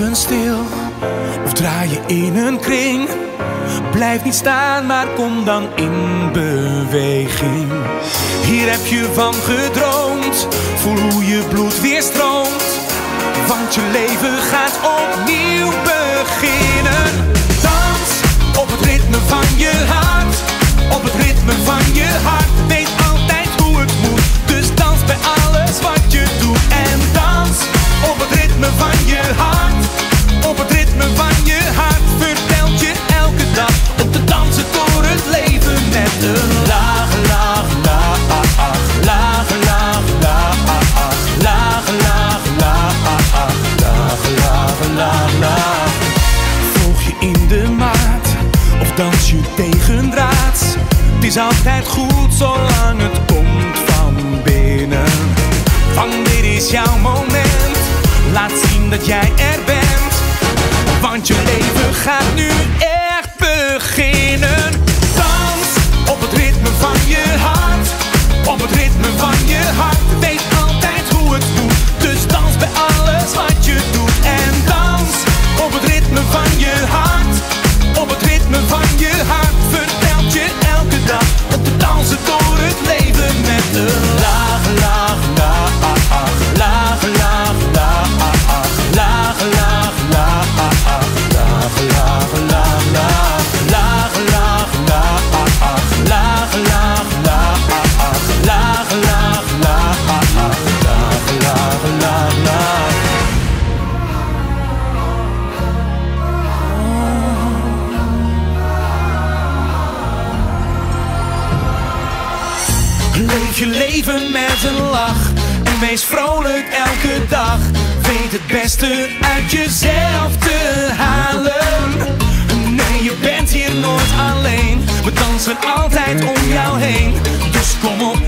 even stil, of draai je in een kring. Blijf niet staan, maar kom dan in beweging. Hier heb je van gedroomd, voel hoe je bloed weer stroomt. Want je leven gaat opnieuw beginnen. Dans op het ritme van je hart, op het ritme van je hart. Weet altijd hoe het moet, dus dans bij alles wat je doet. En dans op het ritme van je hart, op het ritme van je hart. Vertelt je elke dag om te dansen door het leven met een laag, laag, laag, laag, laag, laag, laag, laag, laag, laag, laag, laag, laag. Volg je in de maat of dans je tegendraads? Het is altijd goed zolang het komt van binnen. Want dit is jouw moment, laat zien dat jij er bent. Want je leven gaat nu echt beginnen. Dans op het ritme van je hart, op het ritme van je hart. Weet altijd hoe het moet, dus dans bij alles wat je doet. En dans op het ritme van je hart, op het ritme van je hart. Vertelt je elke dag om te dansen door het leven met de laag, laag, laag, laag, laag, laag, laag, laag, laag, laag, laag, laag, laag, laag, laag, laag, laag, laag, laag, laag, laag, laag, laag, laag. Leef je leven met een lach en wees vrolijk elke dag. Weet het beste uit jezelf te halen. Nee, je bent hier nooit alleen. We dansen altijd om jou heen. Dus kom op